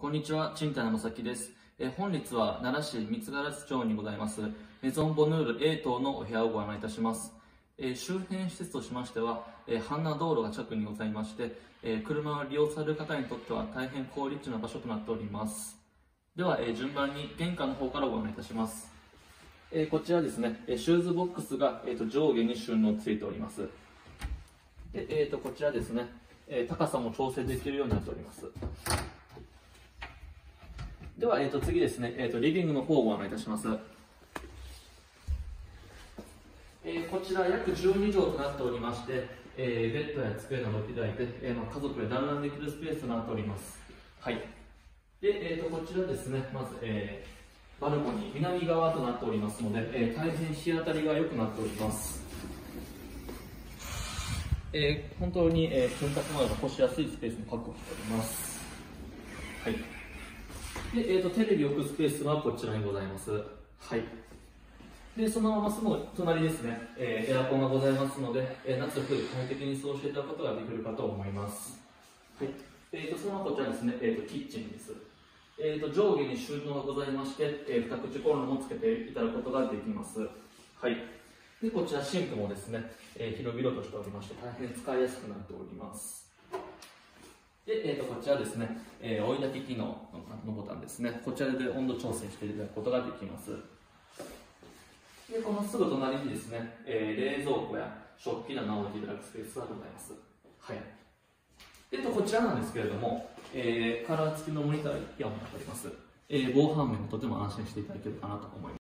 こんにちは、賃貸のまさきです。本日は奈良市三ヶ原町にございます、メゾンボヌール A 棟のお部屋をご案内いたします。周辺施設としましては、阪奈道路が近くにございまして、車を利用される方にとっては大変好立地な場所となっております。では、順番に玄関の方からご案内いたします。こちらですね、シューズボックスが、上下に収納ついております。で、こちらですね、高さも調整できるようになっております。では、次ですね、リビングの方をご案内いたします。こちら約12畳となっておりまして、ベッドや机などを置いていただいて、家族で団らんできるスペースとなっております。はい。で、こちらですね、まず、バルコニー、南側となっておりますので、大変日当たりが良くなっております。本当に、洗濯物が干しやすいスペースも確保しております。はい。で、テレビ置くスペースはこちらにございます。はい。で、そのまますぐ隣ですね、エアコンがございますので、夏冬快適に過ごしていただくことができるかと思います。はい。そのままこちらですね、キッチンです。上下に収納がございまして、二口コンロもつけていただくことができます。はい。で、こちらシンクもですね、広々としておりまして、大変使いやすくなっております。で、こちらですね、追い焚き機能のボタンですね、こちらで温度調整していただくことができます。で、このすぐ隣にですね、冷蔵庫や食器棚を置いていただくスペースがございます。はい。で、こちらなんですけれども、カラー付きのモニターが置いてあります。防犯面もとても安心していただけるかなと思います。